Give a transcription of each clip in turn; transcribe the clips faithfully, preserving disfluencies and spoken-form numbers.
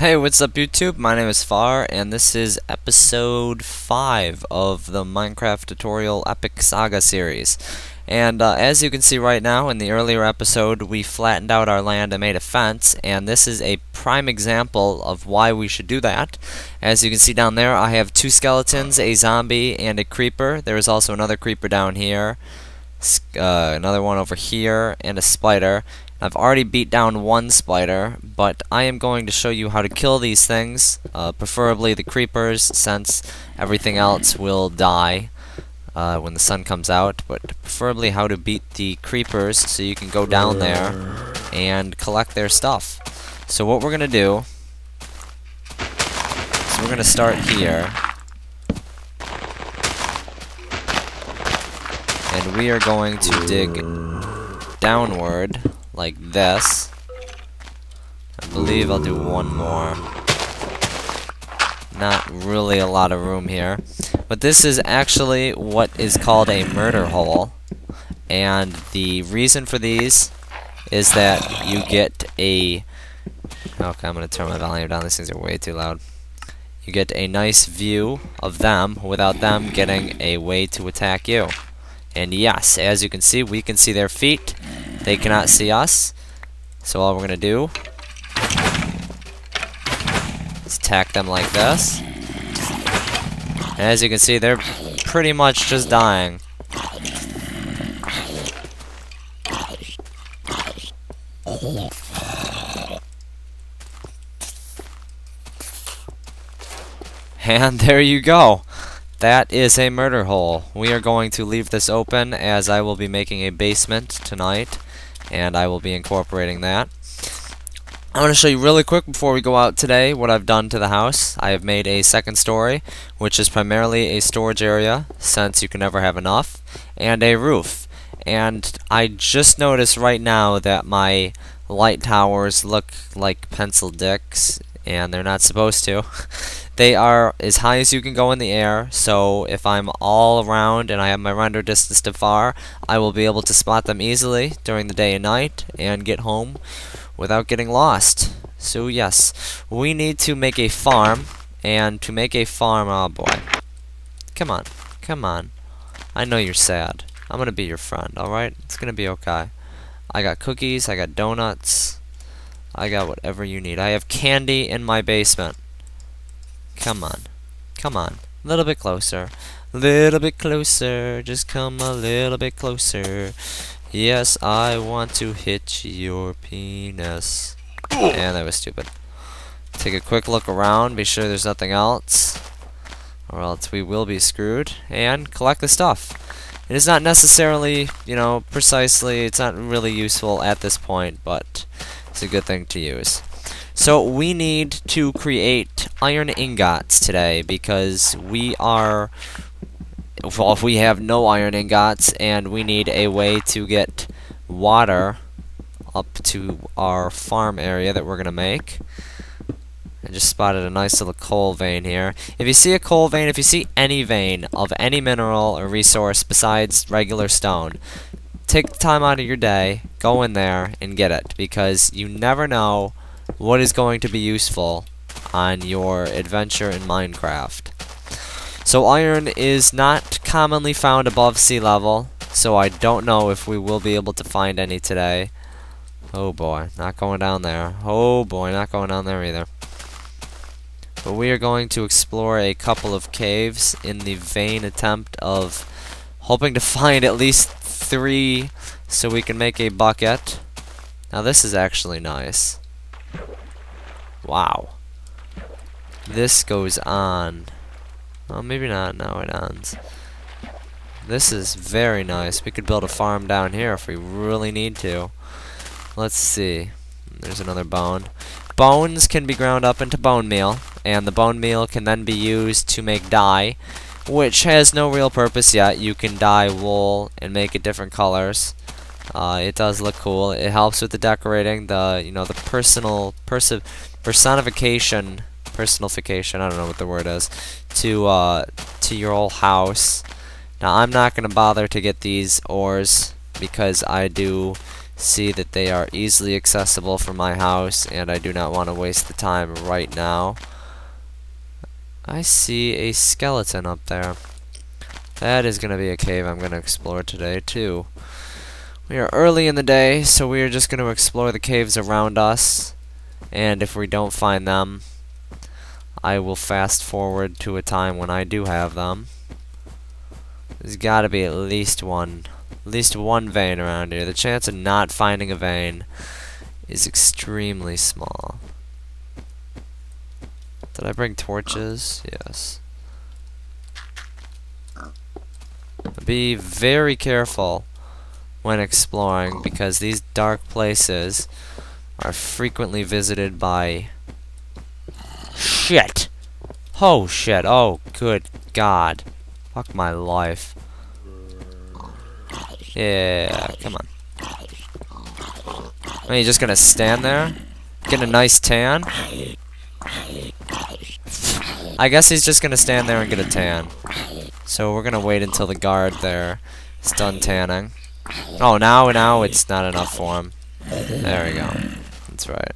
Hey, what's up YouTube? My name is Far, and this is episode five of the Minecraft Tutorial Epic Saga series. And uh, as you can see right now, in the earlier episode, we flattened out our land and made a fence, and this is a prime example of why we should do that. As you can see down there, I have two skeletons, a zombie, and a creeper. There is also another creeper down here, uh, another one over here, and a spider. I've already beat down one spider, but I am going to show you how to kill these things, uh, preferably the creepers, since everything else will die uh, when the sun comes out, but preferably how to beat the creepers so you can go down there and collect their stuff. So what we're going to do is we're going to start here, and we are going to dig downward. Like this. I believe I'll do one more. Not really a lot of room here. But this is actually what is called a murder hole. And the reason for these is that you get a... Okay, I'm going to turn my volume down. These things are way too loud. You get a nice view of them without them getting a way to attack you. And yes, as you can see, we can see their feet. They cannot see us, so all we're going to do is attack them like this. And as you can see, they're pretty much just dying. And there you go. That is a murder hole. We are going to leave this open as I will be making a basement tonight. And I will be incorporating that. I'm going to show you really quick before we go out today what I've done to the house. I have made a second story, which is primarily a storage area, since you can never have enough, and a roof. And I just noticed right now that my light towers look like pencil dicks, and they're not supposed to. They are as high as you can go in the air, so if I'm all around and I have my render distance to far, I will be able to spot them easily during the day and night and get home without getting lost. So yes, we need to make a farm, and to make a farm, oh boy. Come on, come on. I know you're sad. I'm gonna be your friend, alright? It's gonna be okay. I got cookies, I got donuts, I got whatever you need. I have candy in my basement. Come on. Come on. A little bit closer. A little bit closer. Just come a little bit closer. Yes, I want to hit your penis. And that was stupid. Take a quick look around. Be sure there's nothing else, or else we will be screwed. And collect the stuff. It is not necessarily, you know, precisely, it's not really useful at this point, but it's a good thing to use. So we need to create iron ingots today, because we are, well, we have no iron ingots, and we need a way to get water up to our farm area that we're gonna make. I just spotted a nice little coal vein here. If you see a coal vein, if you see any vein of any mineral or resource besides regular stone, take the time out of your day, go in there and get it, because you never know what is going to be useful on your adventure in Minecraft. So iron is not commonly found above sea level, so I don't know if we will be able to find any today. Oh boy, not going down there. Oh boy, not going down there either. But we are going to explore a couple of caves in the vain attempt of hoping to find at least three so we can make a bucket. Now this is actually nice. Wow. This goes on. Well, maybe not. No, it ends. This is very nice. We could build a farm down here if we really need to. Let's see. There's another bone. Bones can be ground up into bone meal, and the bone meal can then be used to make dye, which has no real purpose yet. You can dye wool and make it different colors. Uh, it does look cool. It helps with the decorating, the you know the personal pers personification, personification. I don't know what the word is to uh, to your whole house. Now I'm not gonna bother to get these ores because I do see that they are easily accessible from my house, and I do not want to waste the time right now. I see a skeleton up there. That is going to be a cave I'm going to explore today too. We are early in the day, so we are just going to explore the caves around us, and if we don't find them, I will fast forward to a time when I do have them. There's got to be at least one, at least one vein around here. The chance of not finding a vein is extremely small. Did I bring torches? Yes. Be very careful when exploring, because these dark places are frequently visited by shit. Oh shit, oh good god. Fuck my life. Yeah, come on. Are you just gonna stand there? Get a nice tan? I guess he's just gonna stand there and get a tan. So we're gonna wait until the guard there is done tanning. Oh, now, now it's not enough for him. There we go. That's right.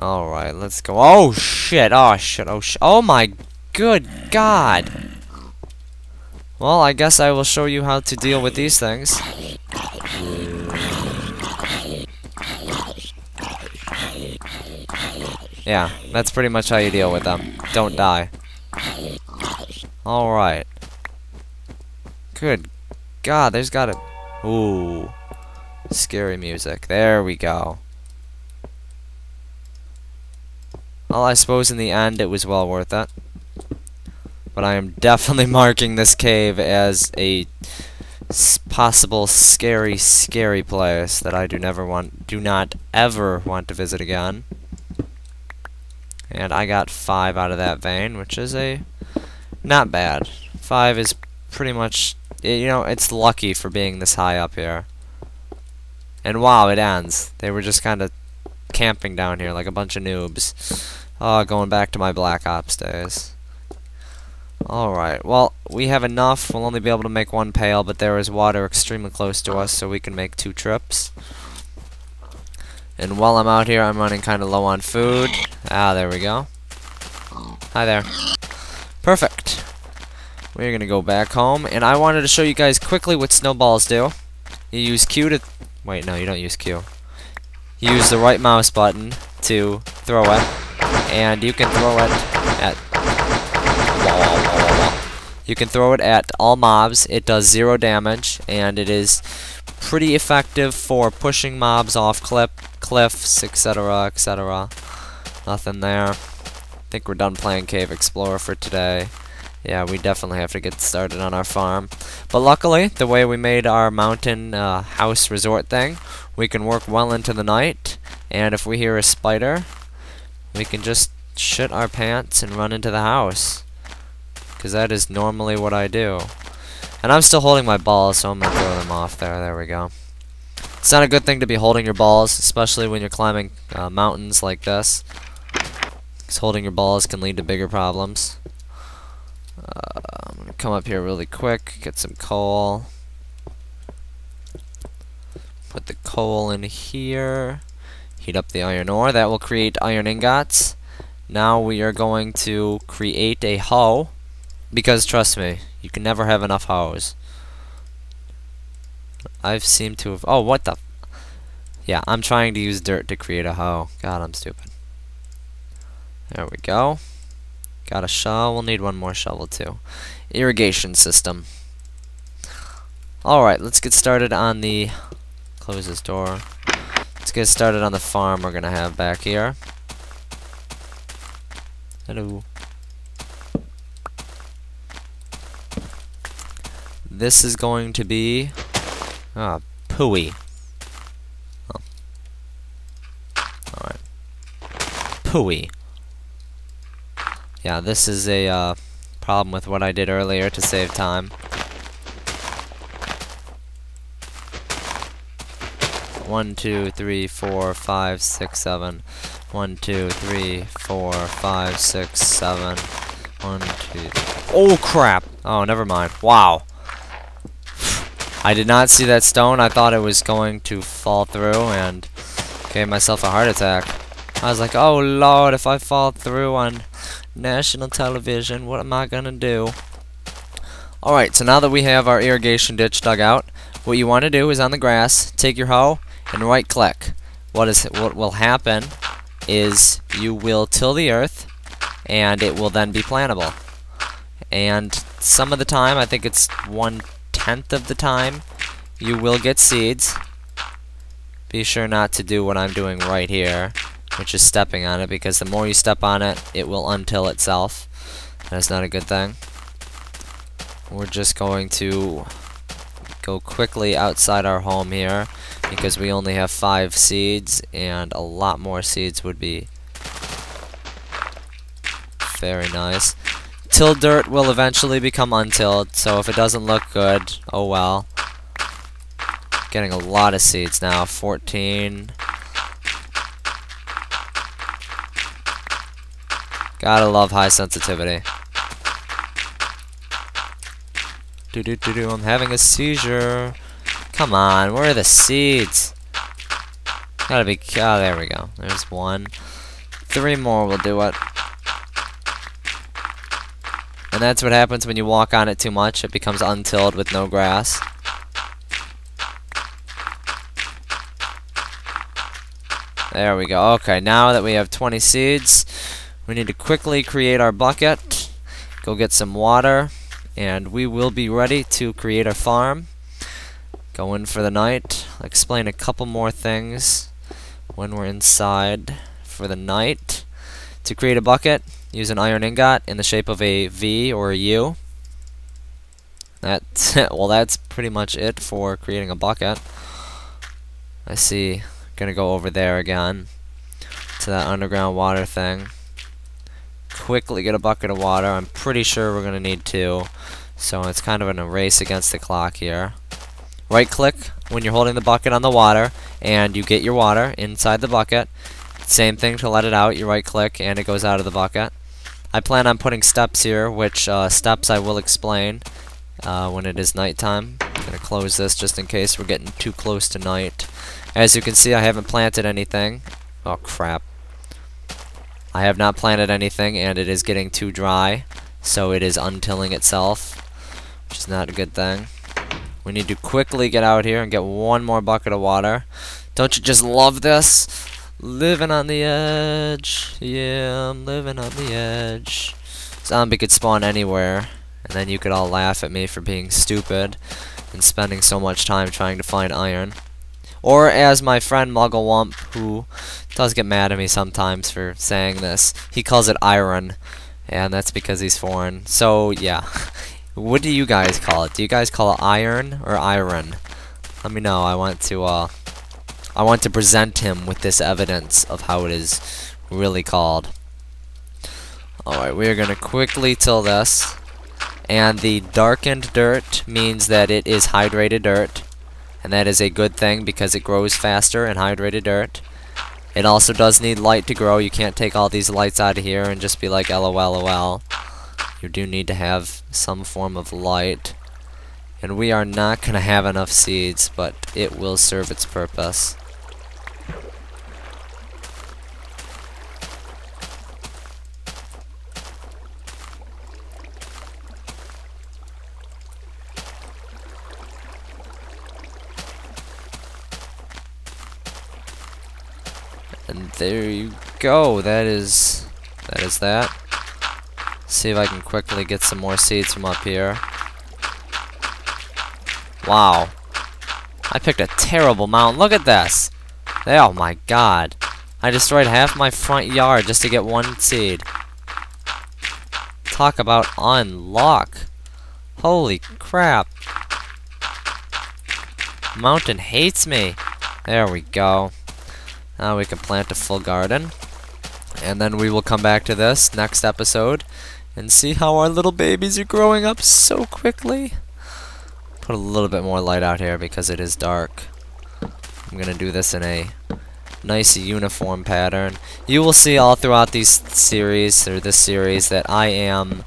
Alright, let's go. Oh shit, oh shit, oh shit. Oh my good god. Well, I guess I will show you how to deal with these things. Yeah, that's pretty much how you deal with them. Don't die. Alright. Good god, there's gotta... Ooh. Scary music. There we go. Well, I suppose in the end it was well worth it. But I am definitely marking this cave as a possible scary, scary place that I do never want, do not ever want to visit again. And I got five out of that vein, which is a... not bad. Five is pretty much, you know, it's lucky for being this high up here. And wow, it ends. They were just kind of camping down here like a bunch of noobs. Oh, going back to my Black Ops days. Alright, well, we have enough. We'll only be able to make one pail, but there is water extremely close to us, so we can make two trips. And while I'm out here, I'm running kind of low on food. Ah, there we go. Hi there. Perfect. We're gonna go back home, and I wanted to show you guys quickly what snowballs do. You use Q to... wait, no, you don't use Q. You use the right mouse button to throw it, and you can throw it at... you can throw it at all mobs. It does zero damage, and it is pretty effective for pushing mobs off cliff, cliffs, et cetera, et cetera. Nothing there. I think we're done playing Cave Explorer for today. Yeah, we definitely have to get started on our farm. But luckily, the way we made our mountain uh, house resort thing, we can work well into the night, and if we hear a spider, we can just shit our pants and run into the house. Because that is normally what I do. And I'm still holding my balls, so I'm going to throw them off there. There we go. It's not a good thing to be holding your balls, especially when you're climbing uh, mountains like this. Because holding your balls can lead to bigger problems. Uh, I'm going to come up here really quick, get some coal. Put the coal in here. Heat up the iron ore. That will create iron ingots. Now we are going to create a hoe. Because, trust me, you can never have enough hoes. I've seemed to have... oh, what the... yeah, I'm trying to use dirt to create a hoe. God, I'm stupid. There we go. Got a shovel. We'll need one more shovel too. Irrigation system. Alright, let's get started on the... close this door. Let's get started on the farm we're gonna have back here. Hello. This is going to be... ah, pooey. Oh. Alright. Pooey. Yeah, this is a uh, problem with what I did earlier to save time. One, two, three, four, five, six, seven. One, two, three, four, five, six, seven. One, two. Three. Oh crap! Oh, never mind. Wow. I did not see that stone. I thought it was going to fall through and gave myself a heart attack. I was like, oh Lord, if I fall through on national television, what am I gonna do? Alright, so now that we have our irrigation ditch dug out, what you want to do is on the grass, take your hoe and right click. What is what will happen is you will till the earth and it will then be plantable. And some of the time, I think it's one tenth of the time, you will get seeds. Be sure not to do what I'm doing right here, which is stepping on it, because the more you step on it, it will untill itself. That's not a good thing. We're just going to go quickly outside our home here, because we only have five seeds, and a lot more seeds would be very nice. Till dirt will eventually become untilled, so if it doesn't look good, oh well. Getting a lot of seeds now, fourteen. Gotta love high sensitivity. Do do do do. I'm having a seizure. Come on, where are the seeds? Gotta be. Oh, there we go. There's one. Three more will do it. And that's what happens when you walk on it too much. It becomes untilled with no grass. There we go. Okay, now that we have twenty seeds, we need to quickly create our bucket, go get some water, and we will be ready to create our farm. Go in for the night. I'll explain a couple more things when we're inside for the night. To create a bucket, use an iron ingot in the shape of a V or a U. That's it. Well, that's pretty much it for creating a bucket. I see. Gonna go over there again to that underground water thing. Quickly get a bucket of water. I'm pretty sure we're gonna need two, so it's kind of an race against the clock here. Right click when you're holding the bucket on the water and you get your water inside the bucket. Same thing to let it out, you right click and it goes out of the bucket. I plan on putting steps here, which uh, steps I will explain uh, when it is nighttime. I'm gonna close this just in case we're getting too close to night. As you can see, I haven't planted anything. Oh crap. I have not planted anything and it is getting too dry, so it is untilling itself, which is not a good thing. We need to quickly get out here and get one more bucket of water. Don't you just love this? Living on the edge. Yeah, I'm living on the edge. Zombie could spawn anywhere, and then you could all laugh at me for being stupid and spending so much time trying to find iron. Or as my friend Mugglewump, who does get mad at me sometimes for saying this, he calls it iron, and that's because he's foreign. So yeah, what do you guys call it? Do you guys call it iron or iron? Let me know. I want to, uh, I want to present him with this evidence of how it is really called. All right, we are gonna quickly till this, and the darkened dirt means that it is hydrated dirt. And that is a good thing because it grows faster in hydrated dirt. It also does need light to grow. You can't take all these lights out of here and just be like LOLOL. You do need to have some form of light. And we are not going to have enough seeds, but it will serve its purpose. And there you go. That is that is that. See if I can quickly get some more seeds from up here. Wow. I picked a terrible mountain. Look at this. They, oh my god. I destroyed half my front yard just to get one seed. Talk about unluck. Holy crap. Mountain hates me. There we go. Now we can plant a full garden, and then we will come back to this next episode and see how our little babies are growing up so quickly. Put a little bit more light out here because it is dark. I'm gonna do this in a nice uniform pattern. You will see all throughout these series or this series that I am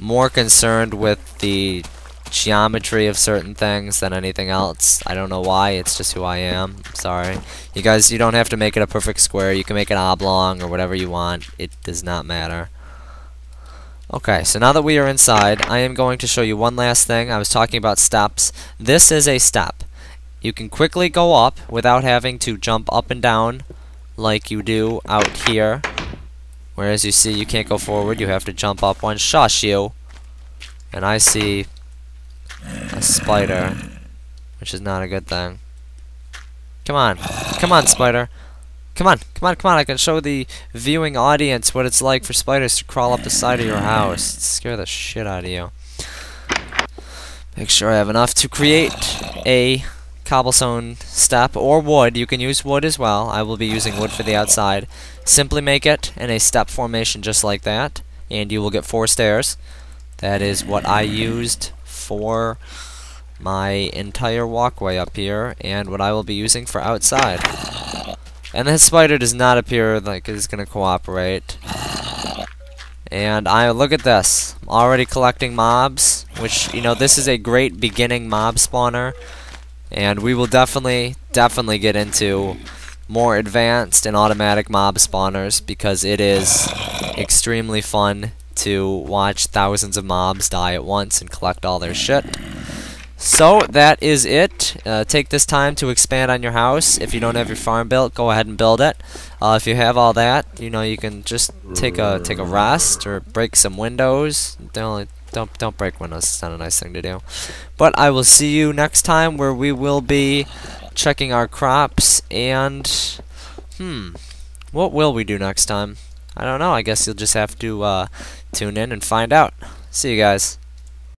more concerned with the geometry of certain things than anything else. I don't know why, it's just who I am. I'm sorry. You guys, you don't have to make it a perfect square. You can make it oblong or whatever you want. It does not matter. Okay, so now that we are inside, I am going to show you one last thing. I was talking about steps. This is a step. You can quickly go up without having to jump up and down like you do out here. Whereas you see you can't go forward, you have to jump up one. Shush you. And I see a spider, which is not a good thing. Come on. Come on, spider. Come on. Come on, come on. I can show the viewing audience what it's like for spiders to crawl up the side of your house. Scare the shit out of you. Make sure I have enough to create a cobblestone step, or wood. You can use wood as well. I will be using wood for the outside. Simply make it in a step formation just like that, and you will get four stairs. That is what I used for my entire walkway up here, and what I will be using for outside. And that spider does not appear like it's gonna cooperate. And I look at this. I'm already collecting mobs, which, you know, this is a great beginning mob spawner. And we will definitely, definitely get into more advanced and automatic mob spawners, because it is extremely fun to watch thousands of mobs die at once and collect all their shit. So that is it. Uh, take this time to expand on your house. If you don't have your farm built, go ahead and build it. Uh, if you have all that, you know, you can just take a take a rest or break some windows. Don't Don't, don't break windows, it's not a nice thing to do. But I will see you next time, where we will be checking our crops, and, hmm, what will we do next time? I don't know, I guess you'll just have to uh, tune in and find out. See you guys.